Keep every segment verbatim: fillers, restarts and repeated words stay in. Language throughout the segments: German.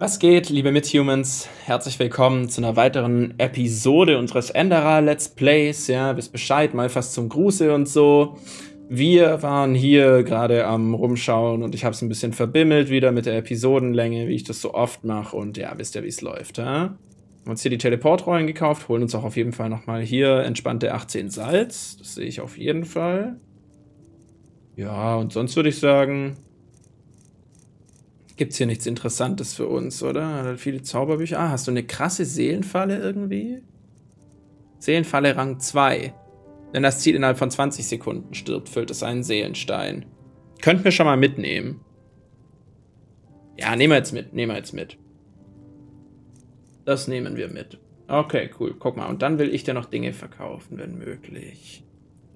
Was geht, liebe Mithumans? Herzlich willkommen zu einer weiteren Episode unseres Enderal Let's Plays. Ja, wisst Bescheid, mal fast zum Gruße und so. Wir waren hier gerade am Rumschauen und ich habe es ein bisschen verbimmelt wieder mit der Episodenlänge, wie ich das so oft mache. Und ja, wisst ihr, wie es läuft. Ja? Wir haben uns hier die Teleportrollen gekauft, holen uns auch auf jeden Fall nochmal hier entspannte achtzehn Salz. Das sehe ich auf jeden Fall. Ja, und sonst würde ich sagen, gibt's hier nichts Interessantes für uns, oder? Hat viele Zauberbücher. Ah, hast du eine krasse Seelenfalle irgendwie? Seelenfalle Rang zwei. Wenn das Ziel innerhalb von zwanzig Sekunden stirbt, füllt es einen Seelenstein. Könnt mir schon mal mitnehmen. Ja, nehmen wir jetzt mit. Nehmen wir jetzt mit. Das nehmen wir mit. Okay, cool. Guck mal. Und dann will ich dir noch Dinge verkaufen, wenn möglich.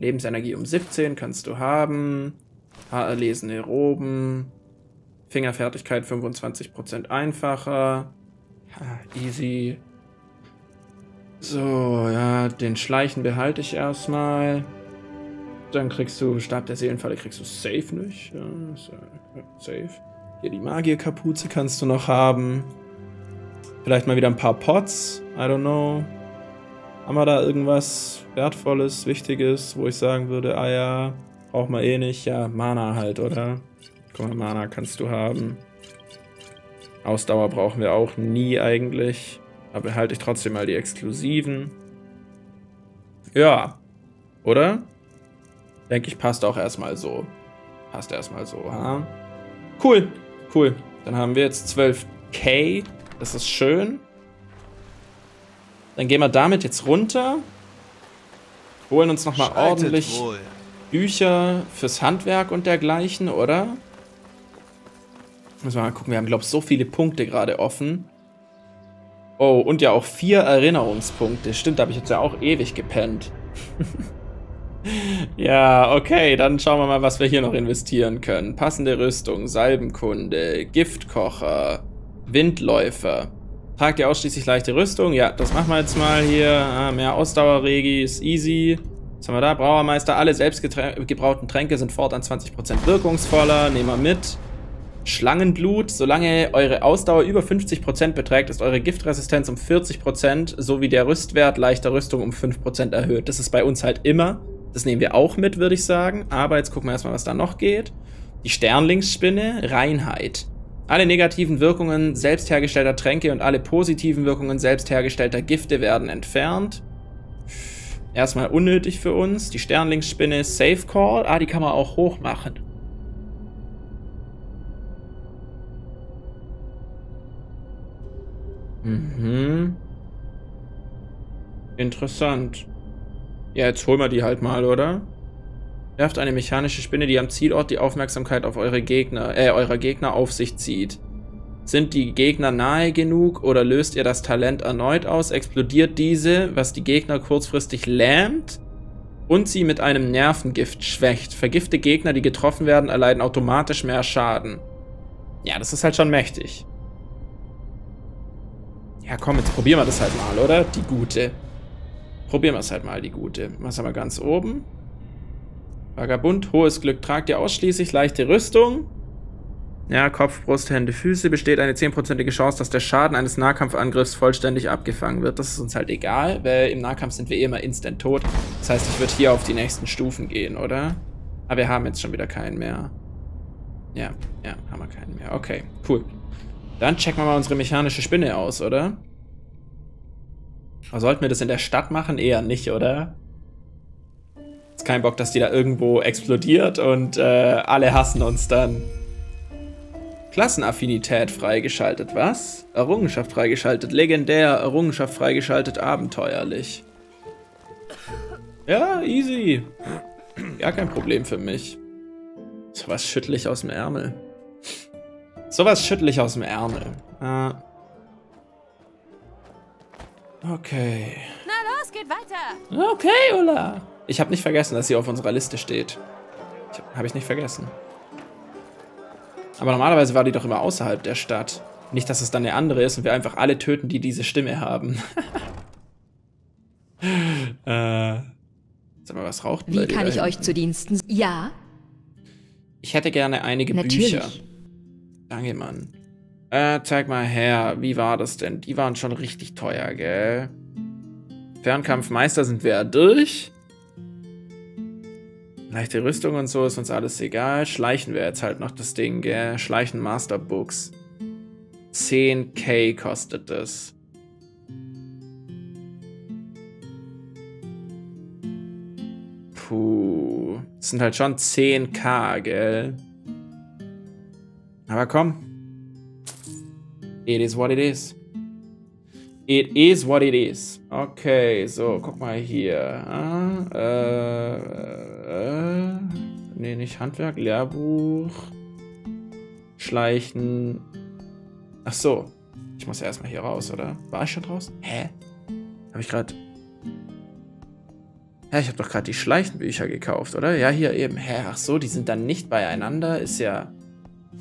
Lebensenergie um siebzehn kannst du haben. Paar erlesene Roben. Fingerfertigkeit fünfundzwanzig Prozent einfacher. Easy. So, ja, den Schleichen behalte ich erstmal. Dann kriegst du Stab der Seelenfalle, kriegst du safe nicht. Ja, safe. Hier die Magierkapuze kannst du noch haben. Vielleicht mal wieder ein paar Pots. I don't know. Haben wir da irgendwas Wertvolles, Wichtiges, wo ich sagen würde, ah ja, braucht man eh nicht. Ja, Mana halt, oder? Guck mal, Mana kannst du haben. Ausdauer brauchen wir auch nie eigentlich. Aber behalte ich trotzdem mal die Exklusiven. Ja. Oder? Denke ich, passt auch erstmal so. Passt erstmal so, ha? Cool. Cool. Dann haben wir jetzt zwölf K. Das ist schön. Dann gehen wir damit jetzt runter. Holen uns nochmal ordentlich wohl. Bücher fürs Handwerk und dergleichen, oder? Müssen wir mal gucken, wir haben, glaube ich, so viele Punkte gerade offen. Oh, und ja auch vier Erinnerungspunkte. Stimmt, da habe ich jetzt ja auch ewig gepennt. Ja, okay, dann schauen wir mal, was wir hier noch investieren können. Passende Rüstung, Salbenkunde, Giftkocher, Windläufer. Tragt ihr ausschließlich leichte Rüstung? Ja, das machen wir jetzt mal hier. Ah, mehr Ausdauerregi, ist easy. Was haben wir da? Brauermeister, alle selbst gebrauten Tränke sind fortan zwanzig Prozent wirkungsvoller. Nehmen wir mit. Schlangenblut, solange eure Ausdauer über fünfzig Prozent beträgt, ist eure Giftresistenz um vierzig Prozent sowie der Rüstwert leichter Rüstung um fünf Prozent erhöht. Das ist bei uns halt immer. Das nehmen wir auch mit, würde ich sagen. Aber jetzt gucken wir erstmal, was da noch geht. Die Sternlingsspinne, Reinheit. Alle negativen Wirkungen selbst hergestellter Tränke und alle positiven Wirkungen selbst hergestellter Gifte werden entfernt. Erstmal unnötig für uns. Die Sternlingsspinne, Safe Call. Ah, die kann man auch hoch machen. Mhm. Interessant. Ja, jetzt holen wir die halt mal, oder? Werft eine mechanische Spinne, die am Zielort die Aufmerksamkeit auf eure Gegner, äh, eurer Gegner auf sich zieht. Sind die Gegner nahe genug oder löst ihr das Talent erneut aus? Explodiert diese, was die Gegner kurzfristig lähmt und sie mit einem Nervengift schwächt. Vergifte Gegner, die getroffen werden, erleiden automatisch mehr Schaden. Ja, das ist halt schon mächtig. Ja, komm, jetzt probieren wir das halt mal, oder? Die gute. Probieren wir es halt mal, die gute. Was haben wir ganz oben? Vagabund, hohes Glück. Tragt ihr ausschließlich leichte Rüstung? Ja, Kopf, Brust, Hände, Füße. Besteht eine zehnprozentige Chance, dass der Schaden eines Nahkampfangriffs vollständig abgefangen wird. Das ist uns halt egal, weil im Nahkampf sind wir eh immer instant tot. Das heißt, ich würde hier auf die nächsten Stufen gehen, oder? Aber wir haben jetzt schon wieder keinen mehr. Ja, ja, haben wir keinen mehr. Okay, cool. Dann checken wir mal unsere mechanische Spinne aus, oder? Aber sollten wir das in der Stadt machen? Eher nicht, oder? Ist kein Bock, dass die da irgendwo explodiert und äh, alle hassen uns dann. Klassenaffinität freigeschaltet, was? Errungenschaft freigeschaltet, legendär, Errungenschaft freigeschaltet, abenteuerlich. Ja, easy. Ja, kein Problem für mich. Sowas schüttel ich aus dem Ärmel. Sowas schüttel ich aus dem Ärmel. Ah. Okay. Na los, geht weiter. Okay, Ulla. Ich habe nicht vergessen, dass sie auf unserer Liste steht. Habe ich nicht vergessen. Aber normalerweise war die doch immer außerhalb der Stadt. Nicht, dass es dann eine andere ist und wir einfach alle töten, die diese Stimme haben. äh. Sag mal, was raucht denn da? Wie kann ich euch zu Diensten? Ja. Ich hätte gerne einige Natürlich. Bücher. Danke, Mann. Äh, zeig mal her, wie war das denn? Die waren schon richtig teuer, gell? Fernkampfmeister sind wir ja durch. Leichte Rüstung und so ist uns alles egal. Schleichen wir jetzt halt noch das Ding, gell? Schleichen Masterbooks. zehn K kostet das. Puh. Das sind halt schon zehn K, gell? Aber komm. It is what it is. It is what it is. Okay, so, guck mal hier. Ah, äh, äh, nee, nicht Handwerk, Lehrbuch. Schleichen. Ach so. Ich muss ja erstmal hier raus, oder? War ich schon draußen? Hä? Hab ich gerade... Hä, ich habe doch gerade die Schleichenbücher gekauft, oder? Ja, hier eben. Hä, ach so, die sind dann nicht beieinander. Ist ja...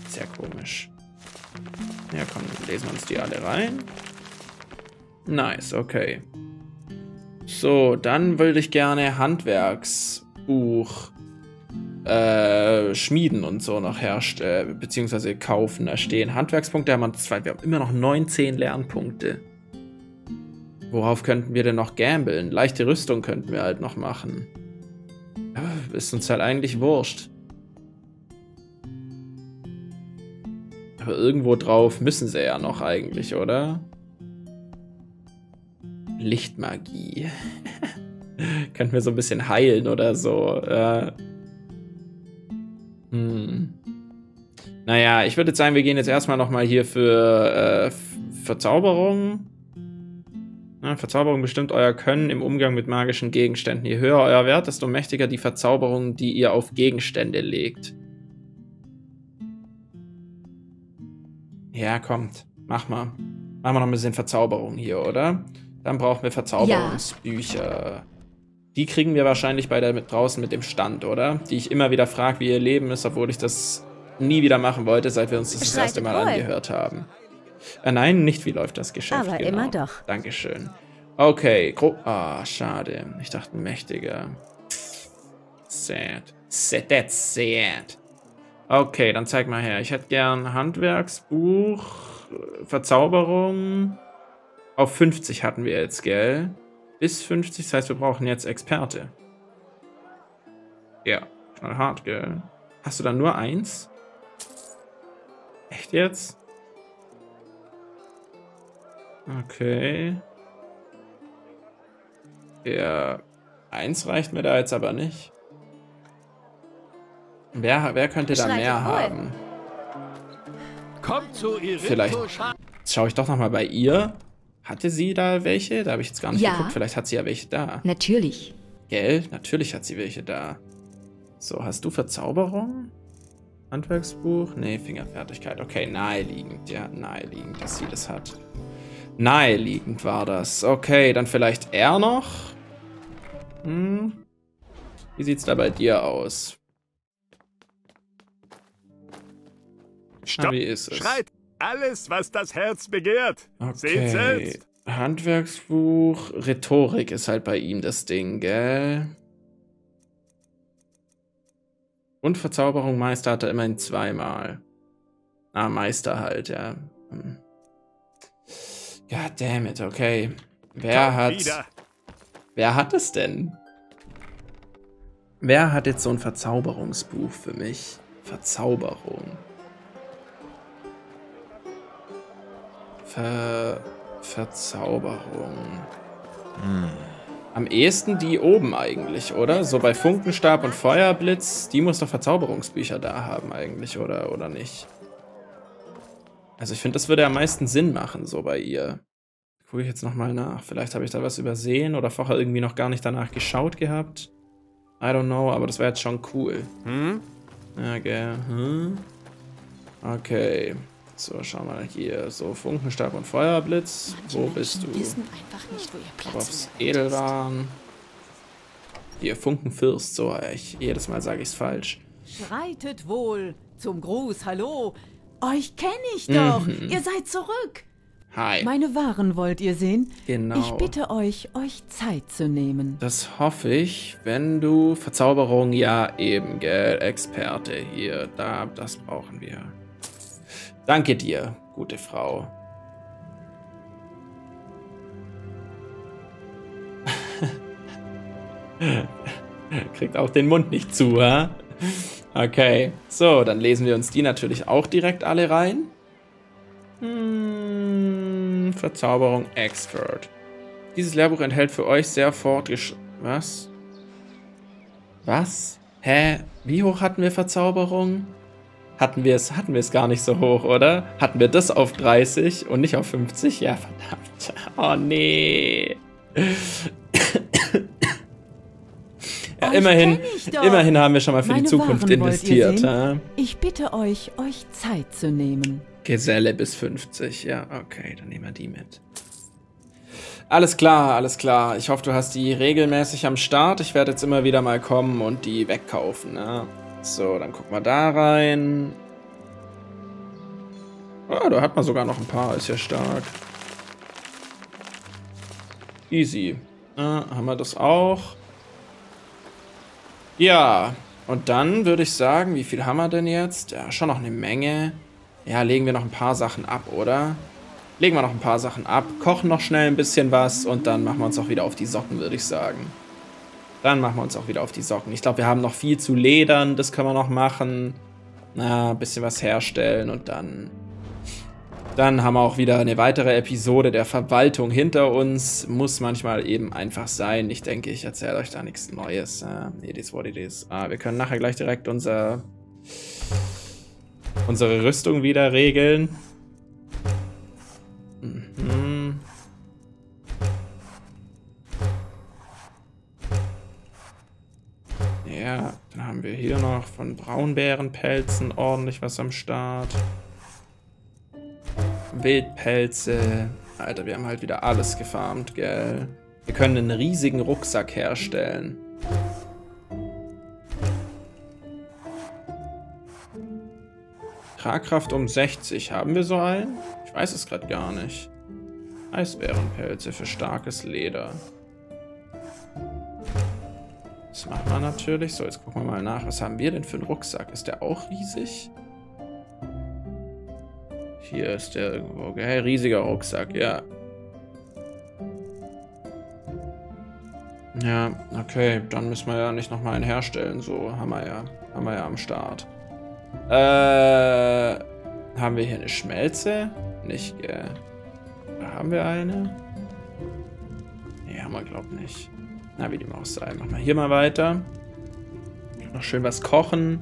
sehr komisch. Ja, komm, lesen wir uns die alle rein. Nice, okay. So, dann würde ich gerne Handwerksbuch, äh, Schmieden und so noch herstellen, äh, beziehungsweise kaufen, erstehen. Handwerkspunkte haben wir zwei, wir haben immer noch neunzehn Lernpunkte. Worauf könnten wir denn noch gambeln? Leichte Rüstung könnten wir halt noch machen. Ist uns halt eigentlich wurscht. Aber irgendwo drauf müssen sie ja noch eigentlich, oder? Lichtmagie. Könnten wir so ein bisschen heilen oder so. Äh. Hm. Naja, ich würde jetzt sagen, wir gehen jetzt erstmal nochmal hier für äh, Verzauberung. Na, Verzauberung bestimmt euer Können im Umgang mit magischen Gegenständen. Je höher euer Wert, desto mächtiger die Verzauberung, die ihr auf Gegenstände legt. Ja, kommt. Mach mal. Machen wir noch ein bisschen Verzauberung hier, oder? Dann brauchen wir Verzauberungsbücher. Ja. Die kriegen wir wahrscheinlich bei der mit draußen mit dem Stand, oder? Die ich immer wieder frage, wie ihr Leben ist, obwohl ich das nie wieder machen wollte, seit wir uns das, das erste Mal angehört haben. Äh, nein, nicht wie läuft das Geschäft. Aber genau. Immer doch. Dankeschön. Okay, gro... Ah, oh, schade. Ich dachte, mächtiger. Sad. Sad, that's sad. Okay, dann zeig mal her. Ich hätte gern Handwerksbuch, Verzauberung... Auf fünfzig hatten wir jetzt, gell? Bis fünfzig, das heißt, wir brauchen jetzt Experte. Ja, schon hart, gell? Hast du dann nur eins? Echt jetzt? Okay. Ja, eins reicht mir da jetzt aber nicht. Wer, wer könnte da mehr haben? Kommt zu ihr. Vielleicht schaue ich doch nochmal bei ihr. Hatte sie da welche? Da habe ich jetzt gar nicht ja. geguckt. Vielleicht hat sie ja welche da. Natürlich. Gell? Natürlich hat sie welche da. So, hast du Verzauberung? Handwerksbuch? Nee, Fingerfertigkeit. Okay, naheliegend. Ja, naheliegend, dass sie das hat. Naheliegend war das. Okay, dann vielleicht er noch? Hm. Wie sieht's da bei dir aus? Stopp. Ah, wie ist es? Schreit! Alles, was das Herz begehrt. Okay. Seht selbst. Handwerksbuch, Rhetorik ist halt bei ihm das Ding, gell? Und Verzauberung, Meister hat er immerhin zweimal. Ah, Meister halt, ja. Goddammit, okay. Wer Komm hat... Wieder. Wer hat es denn? Wer hat jetzt so ein Verzauberungsbuch für mich? Verzauberung. Ver Verzauberung. Hm. Am ehesten die oben eigentlich, oder? So bei Funkenstab und Feuerblitz, die muss doch Verzauberungsbücher da haben eigentlich, oder? Oder nicht? Also ich finde, das würde am meisten Sinn machen, so bei ihr. Gucke ich jetzt nochmal nach. Vielleicht habe ich da was übersehen oder vorher irgendwie noch gar nicht danach geschaut gehabt. I don't know, aber das wäre jetzt schon cool. Hm? Ja, gell. Hm? Okay. So, schau mal hier. So, Funkenstab und Feuerblitz. Wo bist du? Aufs Edelwaren. Hier, Funkenfürst. So, ich, jedes Mal sage ich es falsch. Schreitet wohl zum Gruß. Hallo. Euch kenne ich doch. Mhm. Ihr seid zurück. Hi. Meine Waren wollt ihr sehen? Genau. Ich bitte euch, euch Zeit zu nehmen. Das hoffe ich, wenn du... Verzauberung, ja eben, gell? Experte hier. Da, das brauchen wir. Danke dir. gute Frau. Kriegt auch den Mund nicht zu, ha? Okay, so, dann lesen wir uns die natürlich auch direkt alle rein. Hm, Verzauberung Expert. Dieses Lehrbuch enthält für euch sehr fortgesch... Was? Was? Hä? Wie hoch hatten wir Verzauberung? Hatten wir es, hatten wir es gar nicht so hoch, oder? Hatten wir das auf dreißig und nicht auf fünfzig? Ja, verdammt. Oh, nee. Ja, immerhin, immerhin haben wir schon mal für die Zukunft investiert. Ja? Ich bitte euch, euch Zeit zu nehmen. Geselle bis fünfzig. Ja, okay, dann nehmen wir die mit. Alles klar, alles klar. Ich hoffe, du hast die regelmäßig am Start. Ich werde jetzt immer wieder mal kommen und die wegkaufen. Ja? So, dann gucken wir da rein. Ah, da hat man sogar noch ein paar. Ist ja stark. Easy. Ja, haben wir das auch? Ja, und dann würde ich sagen, wie viel haben wir denn jetzt? Ja, schon noch eine Menge. Ja, legen wir noch ein paar Sachen ab, oder? Legen wir noch ein paar Sachen ab, kochen noch schnell ein bisschen was und dann machen wir uns auch wieder auf die Socken, würde ich sagen. Dann machen wir uns auch wieder auf die Socken. Ich glaube, wir haben noch viel zu ledern, das können wir noch machen. Na, ein bisschen was herstellen und dann... Dann haben wir auch wieder eine weitere Episode der Verwaltung hinter uns. Muss manchmal eben einfach sein. Ich denke, ich erzähle euch da nichts Neues. Uh, it is what it is. Ah, wir können nachher gleich direkt unser, unsere Rüstung wieder regeln. Mhm. Ja, dann haben wir hier noch von Braunbärenpelzen ordentlich was am Start. Wildpelze. Alter, wir haben halt wieder alles gefarmt, gell? Wir können einen riesigen Rucksack herstellen. Tragkraft um sechzig. Haben wir so einen? Ich weiß es gerade gar nicht. Eisbärenpelze für starkes Leder. Das machen wir natürlich. So, jetzt gucken wir mal nach. Was haben wir denn für einen Rucksack? Ist der auch riesig? Hier ist der irgendwo, gell? Riesiger Rucksack, ja. Ja, okay, dann müssen wir ja nicht nochmal einen herstellen, so haben wir ja, haben wir ja am Start. Äh, haben wir hier eine Schmelze? Nicht, gell? Oder haben wir eine? Nee, haben wir, glaub nicht. Na, wie die Maus sei. Machen wir hier mal weiter. Noch schön was kochen.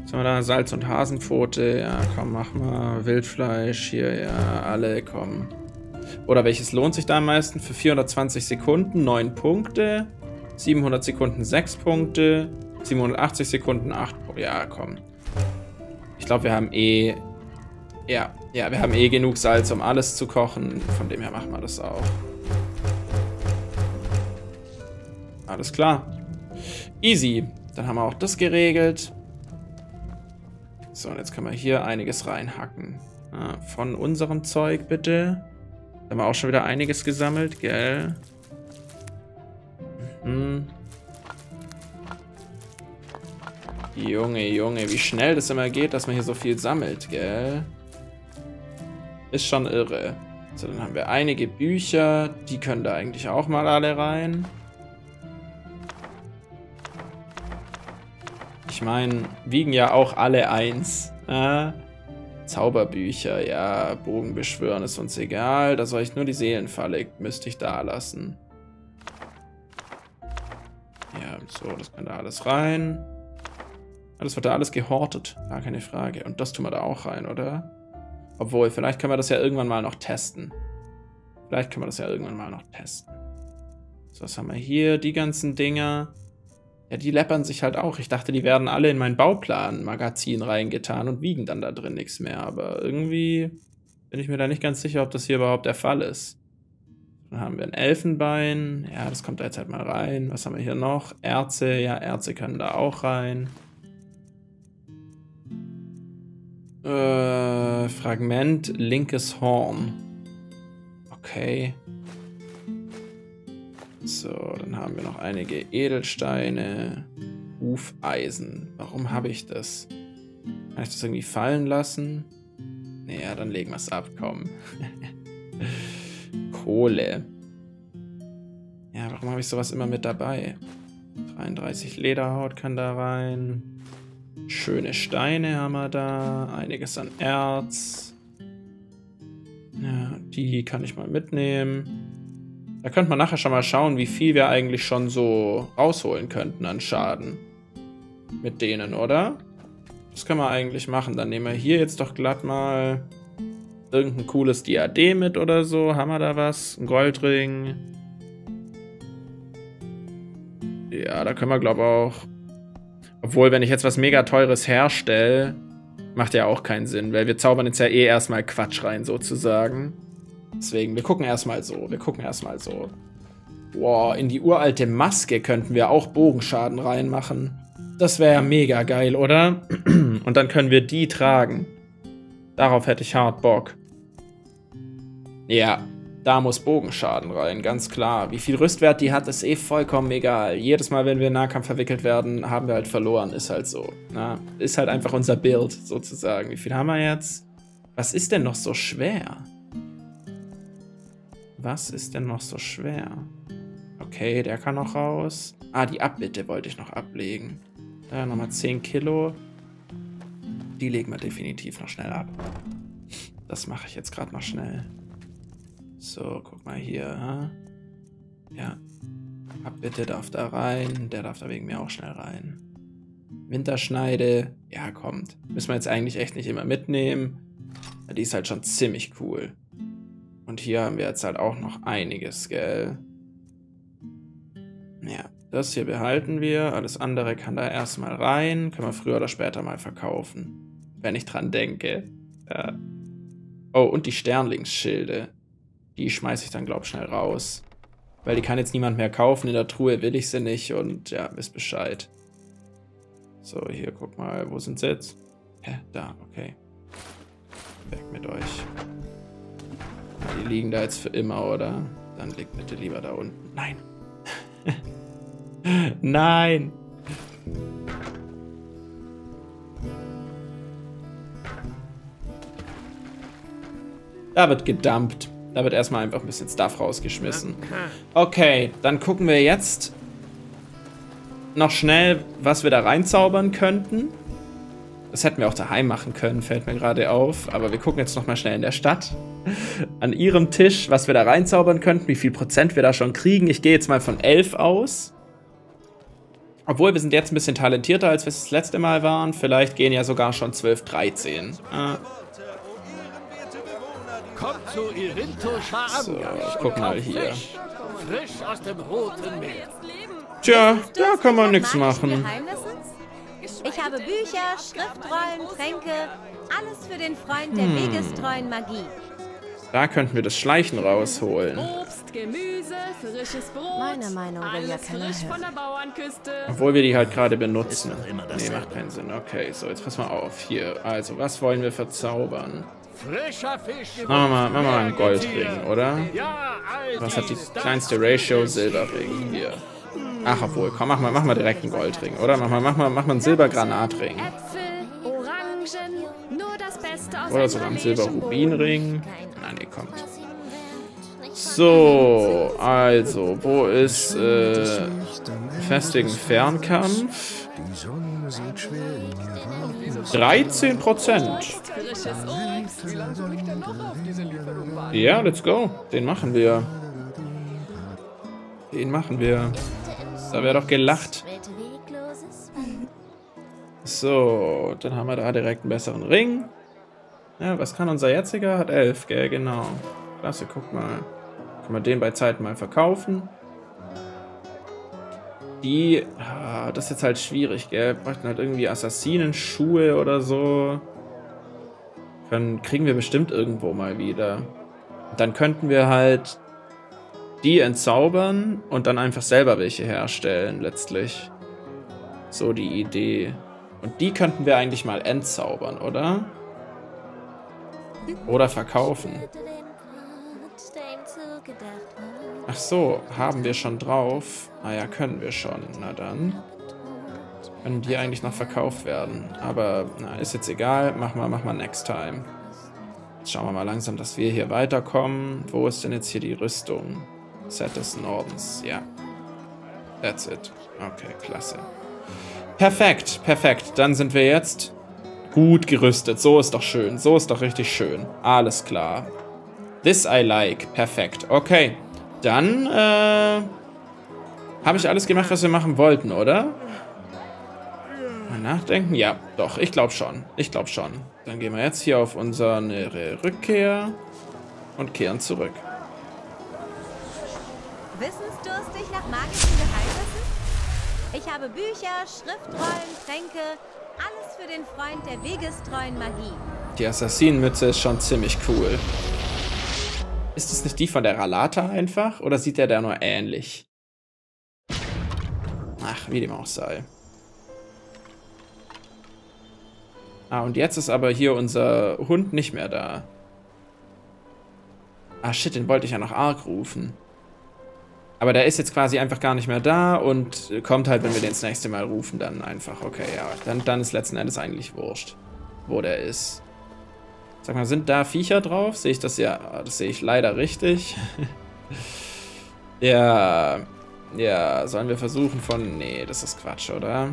Jetzt haben wir da Salz und Hasenpfote. Ja, komm, mach mal. Wildfleisch hier, ja, alle, komm. Oder welches lohnt sich da am meisten? Für vierhundertzwanzig Sekunden neun Punkte, siebenhundert Sekunden sechs Punkte, siebenhundertachtzig Sekunden acht Punkte. Ja, komm. Ich glaube, wir haben eh... Ja, ja, wir haben eh genug Salz, um alles zu kochen. Von dem her machen wir das auch. Alles klar. Easy. Dann haben wir auch das geregelt. So, und jetzt können wir hier einiges reinhacken. Ah, von unserem Zeug bitte. Da haben wir auch schon wieder einiges gesammelt, gell? Mhm. Junge, Junge, wie schnell das immer geht, dass man hier so viel sammelt, gell? Ist schon irre. So, dann haben wir einige Bücher. Die können da eigentlich auch mal alle rein. Ich meine, wiegen ja auch alle eins. Äh? Zauberbücher, ja, Bogenbeschwören ist uns egal. Da soll ich nur die Seelenfalle, müsste ich da lassen. Ja, so, das kann da alles rein. Das wird da alles gehortet, gar keine Frage. Und das tun wir da auch rein, oder? Obwohl, vielleicht können wir das ja irgendwann mal noch testen. Vielleicht können wir das ja irgendwann mal noch testen. So, was haben wir hier? Die ganzen Dinger. Ja, die läppern sich halt auch. Ich dachte, die werden alle in mein Bauplan-Magazin reingetan und wiegen dann da drin nichts mehr. Aber irgendwie bin ich mir da nicht ganz sicher, ob das hier überhaupt der Fall ist. Dann haben wir ein Elfenbein. Ja, das kommt da jetzt halt mal rein. Was haben wir hier noch? Erze. Ja, Erze können da auch rein. Äh, Fragment linkes Horn. Okay. So, dann haben wir noch einige Edelsteine. Hufeisen. Warum habe ich das? Kann ich das irgendwie fallen lassen? Naja, dann legen wir es ab, komm. Kohle. Ja, warum habe ich sowas immer mit dabei? dreiunddreißig Lederhaut kann da rein. Schöne Steine haben wir da. Einiges an Erz. Ja, die kann ich mal mitnehmen. Da könnte man nachher schon mal schauen, wie viel wir eigentlich schon so rausholen könnten an Schaden. Mit denen, oder? Das können wir eigentlich machen. Dann nehmen wir hier jetzt doch glatt mal irgendein cooles Diadem mit oder so. Haben wir da was? Ein Goldring. Ja, da können wir, glaube ich, auch... Obwohl, wenn ich jetzt was mega teures herstelle, macht ja auch keinen Sinn, weil wir zaubern jetzt ja eh erstmal Quatsch rein, sozusagen. Deswegen, wir gucken erstmal so. Wir gucken erstmal so. Boah, in die uralte Maske könnten wir auch Bogenschaden reinmachen. Das wäre ja mega geil, oder? Und dann können wir die tragen. Darauf hätte ich hart Bock. Ja, da muss Bogenschaden rein, ganz klar. Wie viel Rüstwert die hat, ist eh vollkommen egal. Jedes Mal, wenn wir in Nahkampf verwickelt werden, haben wir halt verloren. Ist halt so. Na, ist halt einfach unser Bild, sozusagen. Wie viel haben wir jetzt? Was ist denn noch so schwer? Was ist denn noch so schwer? Okay, der kann noch raus. Ah, die Abbitte wollte ich noch ablegen. Da nochmal zehn Kilo. Die legen wir definitiv noch schnell ab. Das mache ich jetzt gerade noch schnell. So, guck mal hier. Ja. Abbitte darf da rein. Der darf da wegen mir auch schnell rein. Winterschneide. Ja, kommt. Müssen wir jetzt eigentlich echt nicht immer mitnehmen. Die ist halt schon ziemlich cool. Und hier haben wir jetzt halt auch noch einiges, gell? Ja, das hier behalten wir. Alles andere kann da erstmal rein. Können wir früher oder später mal verkaufen. Wenn ich dran denke. Ja. Oh, und die Sternlingsschilde. Die schmeiße ich dann, glaube ich, schnell raus. Weil die kann jetzt niemand mehr kaufen. In der Truhe will ich sie nicht. Und ja, wisst Bescheid. So, hier, guck mal. Wo sind sie jetzt? Hä? Da, okay. Weg mit euch. Die liegen da jetzt für immer, oder? Dann liegt bitte lieber da unten. Nein. Nein! Da wird gedumpt. Da wird erstmal einfach ein bisschen Stuff rausgeschmissen. Okay, dann gucken wir jetzt noch schnell, was wir da reinzaubern könnten. Das hätten wir auch daheim machen können, fällt mir gerade auf. Aber wir gucken jetzt nochmal schnell in der Stadt. An ihrem Tisch, was wir da reinzaubern könnten, wie viel Prozent wir da schon kriegen. Ich gehe jetzt mal von elf aus. Obwohl, wir sind jetzt ein bisschen talentierter, als wir es das letzte Mal waren. Vielleicht gehen ja sogar schon zwölf, dreizehn. Ah. So, guck mal hier. Tja, da kann man nichts machen. Ich habe Bücher, Schriftrollen, Tränke, alles für den Freund der hm. wegestreuen Magie. Da könnten wir das Schleichen rausholen. Obst, Gemüse, frisches Brot. Meine Meinung will ja keiner hören. Obwohl wir die halt gerade benutzen. Nee, macht keinen Sinn. Okay, so, jetzt pass mal auf. Hier, also, was wollen wir verzaubern? Frischer Fisch. Machen wir mal, machen wir mal einen Goldring, oder? Was hat die kleinste Ratio? Silberring hier. Ach, obwohl, komm, mach mal, mach mal direkt einen Goldring, oder? Mach mal, mach mal, mach mal einen Silbergranatring. Äpfel, Orangen, nur das Beste aus oder sogar einen Silberrubinring. Nein, ihr kommt. So, also, wo ist, äh, festigen Fernkampf? dreizehn Prozent. Ja, let's go. Den machen wir. Den machen wir. Da wäre doch gelacht. So, dann haben wir da direkt einen besseren Ring. Ja, was kann unser jetziger? Hat elf, gell? Genau. Klasse, guck mal. Können wir den bei Zeit mal verkaufen. Die, ah, das ist jetzt halt schwierig, gell? Bräuchten halt irgendwie Assassinenschuhe oder so. Können, kriegen wir bestimmt irgendwo mal wieder. Dann könnten wir halt die entzaubern und dann einfach selber welche herstellen, letztlich. So die Idee. Und die könnten wir eigentlich mal entzaubern, oder? Oder verkaufen. Ach so, haben wir schon drauf. Ah ja, können wir schon. Na dann. Können die eigentlich noch verkauft werden. Aber na, ist jetzt egal. Mach mal, mach mal next time. Jetzt schauen wir mal langsam, dass wir hier weiterkommen. Wo ist denn jetzt hier die Rüstung? Set des Nordens, ja. That's it. Okay, klasse. Perfekt, perfekt. Dann sind wir jetzt gut gerüstet. So ist doch schön. So ist doch richtig schön. Alles klar. This I like. Perfekt. Okay. Dann, äh... habe ich alles gemacht, was wir machen wollten, oder? Mal nachdenken? Ja, doch. Ich glaube schon. Ich glaube schon. Dann gehen wir jetzt hier auf unsere Rückkehr und kehren zurück. Wissensdurstig nach magischen Geheimnissen? Ich habe Bücher, Schriftrollen, Tränke, alles für den Freund der wegestreuen Magie. Die Assassinenmütze ist schon ziemlich cool. Ist es nicht die von der Ralata einfach? Oder sieht der da nur ähnlich? Ach, wie dem auch sei. Ah, und jetzt ist aber hier unser Hund nicht mehr da. Ah, shit, den wollte ich ja noch arg rufen. Aber der ist jetzt quasi einfach gar nicht mehr da und kommt halt, wenn wir den das nächste Mal rufen, dann einfach. Okay, ja, dann, dann ist letzten Endes eigentlich wurscht, wo der ist. Sag mal, sind da Viecher drauf? Sehe ich das ja? Das sehe ich leider richtig. Ja, ja, sollen wir versuchen von... Nee, das ist Quatsch, oder?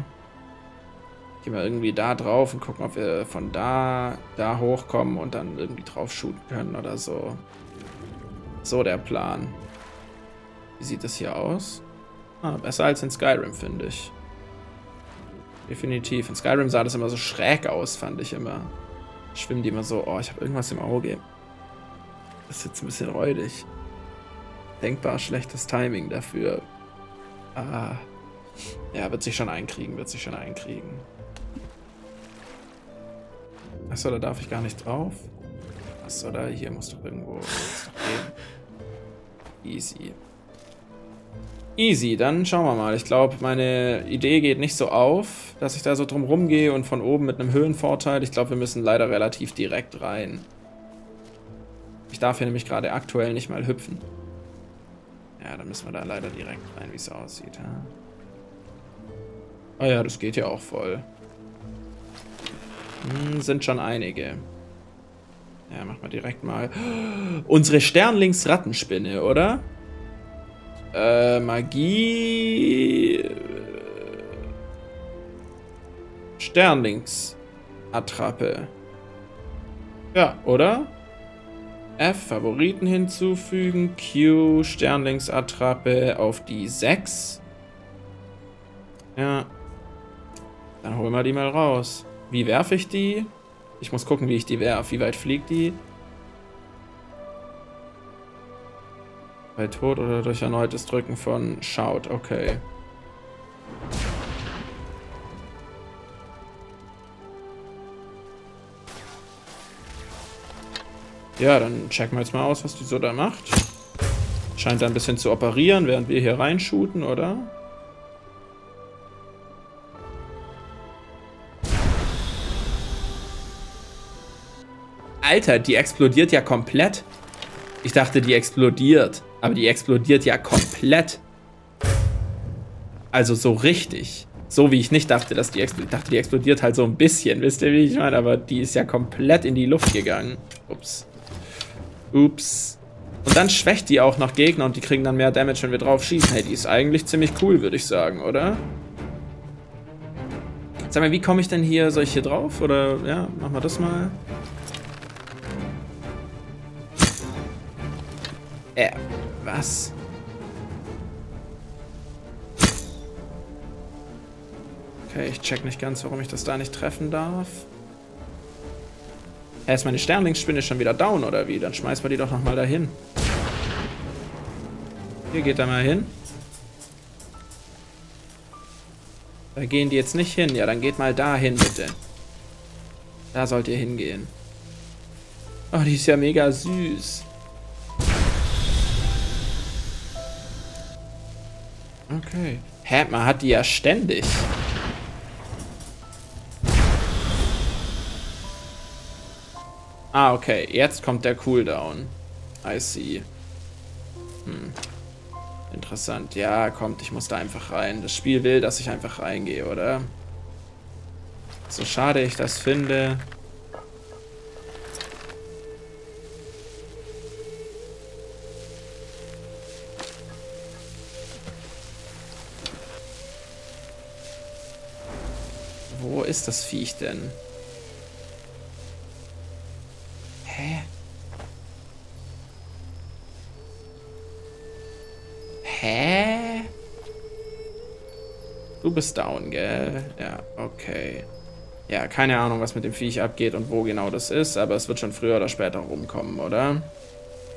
Gehen wir irgendwie da drauf und gucken, ob wir von da, da hochkommen und dann irgendwie drauf shooten können oder so. So der Plan. Wie sieht das hier aus? Ah, besser als in Skyrim, finde ich. Definitiv. In Skyrim sah das immer so schräg aus, fand ich immer. Schwimmen die immer so, oh, ich habe irgendwas im Auge. Das ist jetzt ein bisschen räudig. Denkbar schlechtes Timing dafür. Ah. Ja, wird sich schon einkriegen, wird sich schon einkriegen. Achso, da darf ich gar nicht drauf. Achso, da hier muss doch irgendwo... Muss doch gehen. Easy. Easy, dann schauen wir mal. Ich glaube, meine Idee geht nicht so auf, dass ich da so drum rumgehe und von oben mit einem Höhenvorteil. Ich glaube, wir müssen leider relativ direkt rein. Ich darf hier nämlich gerade aktuell nicht mal hüpfen. Ja, dann müssen wir da leider direkt rein, wie es aussieht. Ja? Oh ja, das geht ja auch voll. Hm, sind schon einige. Ja, machen wir direkt mal... Unsere Sternlings-Rattenspinne, oder? Äh, Magie... Äh, Sternlings-Attrappe. Ja, oder? F, Favoriten hinzufügen. Q, Sternlings-Attrappe auf die sechs. Ja. Dann holen wir die mal raus. Wie werfe ich die? Ich muss gucken, wie ich die werfe. Wie weit fliegt die? Bei Tod oder durch erneutes Drücken von Shout, okay. Ja, dann checken wir jetzt mal aus, was die so da macht. Scheint da ein bisschen zu operieren, während wir hier reinshooten, oder? Alter, die explodiert ja komplett. Ich dachte, die explodiert. Aber die explodiert ja komplett. Also so richtig. So wie ich nicht dachte, dass die explodiert. Ich dachte, die explodiert halt so ein bisschen. Wisst ihr, wie ich meine? Aber die ist ja komplett in die Luft gegangen. Ups. Ups. Und dann schwächt die auch noch Gegner und die kriegen dann mehr Damage, wenn wir drauf schießen. Hey, die ist eigentlich ziemlich cool, würde ich sagen, oder? Sag mal, wie komme ich denn hier? Soll ich hier drauf? Oder, ja, machen wir das mal. Äh, was? Okay, ich check nicht ganz, warum ich das da nicht treffen darf. Äh, ist meine Sternlingsspinne schon wieder down, oder wie? Dann schmeißen wir die doch nochmal dahin. Hier geht er mal hin. Da gehen die jetzt nicht hin. Ja, dann geht mal da hin, bitte. Da sollt ihr hingehen. Oh, die ist ja mega süß. Okay. Hä, man hat die ja ständig. Ah, okay. Jetzt kommt der Cooldown. I see. Hm. Interessant. Ja, kommt, ich muss da einfach rein. Das Spiel will, dass ich einfach reingehe, oder? So schade ich das finde. ist das Viech denn? Hä? Hä? Du bist down, gell? Ja, okay. Ja, keine Ahnung, was mit dem Viech abgeht und wo genau das ist, aber es wird schon früher oder später rumkommen, oder?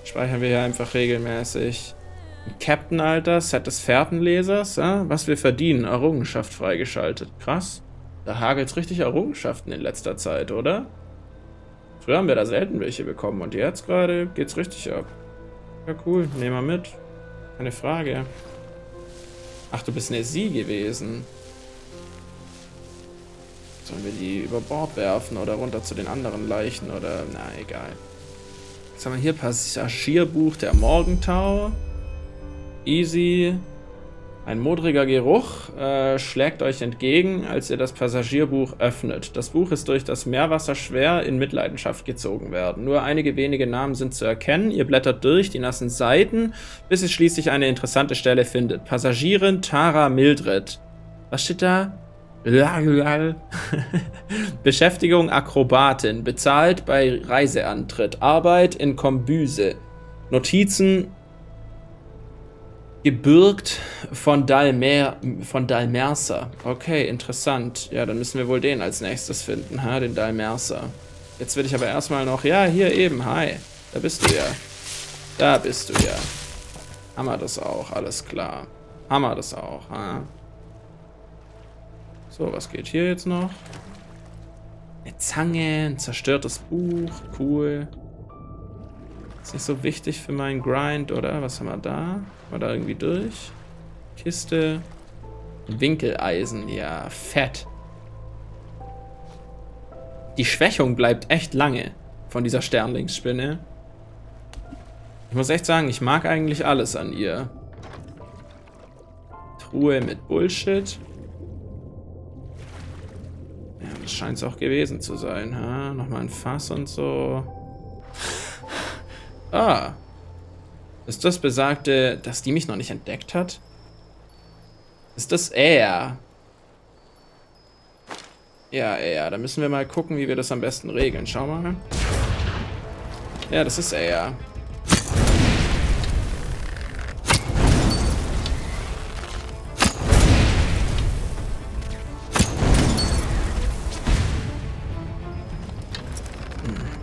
Speichern wir hier einfach regelmäßig. Captain, Alter, Set des Fährtenlesers, ja? Was wir verdienen, Errungenschaft freigeschaltet. Krass. Da hagelt's richtig Errungenschaften in letzter Zeit, oder? Früher haben wir da selten welche bekommen und jetzt gerade geht's richtig ab. Ja, cool, nehmen wir mit. Keine Frage. Ach, du bist eine Sie gewesen. Sollen wir die über Bord werfen oder runter zu den anderen Leichen oder... Na, egal. Jetzt haben wir hier Passagierbuch der Morgentau. Easy. Ein modriger Geruch äh, schlägt euch entgegen, als ihr das Passagierbuch öffnet. Das Buch ist durch das Meerwasser schwer in Mitleidenschaft gezogen worden. Nur einige wenige Namen sind zu erkennen. Ihr blättert durch die nassen Seiten, bis ihr schließlich eine interessante Stelle findet. Passagierin Tara Mildred. Was steht da? Beschäftigung Akrobatin. Bezahlt bei Reiseantritt. Arbeit in Kombüse. Notizen... Gebürgt von Dalmer, von Dalmerser. Okay, interessant. Ja, dann müssen wir wohl den als nächstes finden, ha? Den Dalmerser. Jetzt will ich aber erstmal noch... Ja, hier eben, hi. Da bist du ja. Da bist du ja. Haben wir das auch, alles klar. Haben wir das auch, ha? So, was geht hier jetzt noch? Eine Zange, ein zerstörtes Buch, cool. Ist nicht so wichtig für meinen Grind, oder? Was haben wir da? War da irgendwie durch? Kiste. Winkeleisen, ja, fett. Die Schwächung bleibt echt lange von dieser Sternlingsspinne. Ich muss echt sagen, ich mag eigentlich alles an ihr. Truhe mit Bullshit. Ja, das scheint es auch gewesen zu sein, ha? Nochmal ein Fass und so. Ah, ist das besagte, dass die mich noch nicht entdeckt hat? Ist das er? Ja, er. Da müssen wir mal gucken, wie wir das am besten regeln. Schau mal. Ja, das ist er.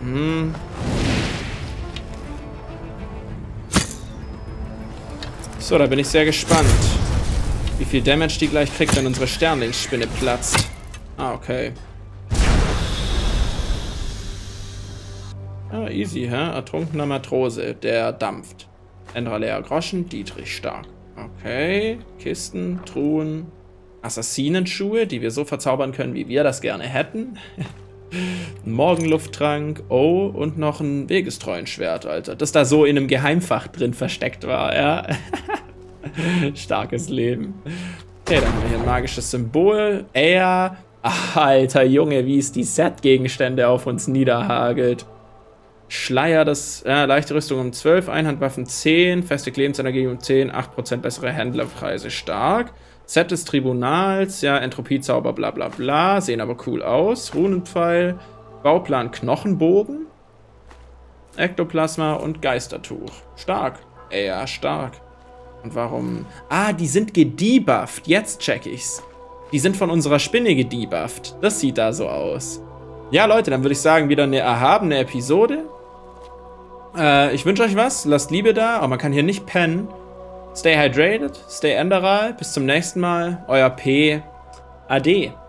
Mhm. So, da bin ich sehr gespannt, wie viel Damage die gleich kriegt, wenn unsere Sternlingsspinne platzt. Ah, okay. Ah, easy, hä? Ertrunkener Matrose, der dampft. Enderalea Groschen, Dietrich Stark. Okay, Kisten, Truhen, Assassinenschuhe, die wir so verzaubern können, wie wir das gerne hätten. Ein Morgenlufttrank, oh, und noch ein wegestreuen Schwert, Alter. Das da so in einem Geheimfach drin versteckt war, ja. Starkes Leben. Okay, dann haben wir hier ein magisches Symbol. Er, alter Junge, wie es die Set-Gegenstände auf uns niederhagelt. Schleier, das, äh, leichte Rüstung um zwölf, Einhandwaffen zehn, feste Lebensenergie um zehn, acht Prozent bessere Händlerpreise, stark. Set des Tribunals, ja, Entropiezauber, bla bla bla, sehen aber cool aus. Runenpfeil, Bauplan Knochenbogen, Ektoplasma und Geistertuch. Stark, eher stark. Und warum? Ah, die sind gedebufft, jetzt check ich's. Die sind von unserer Spinne gedebufft, das sieht da so aus. Ja, Leute, dann würde ich sagen, wieder eine erhabene Episode. Äh, ich wünsche euch was, lasst Liebe da, aber man kann hier nicht pennen. Stay hydrated, stay Enderal, bis zum nächsten Mal, euer P. Ade.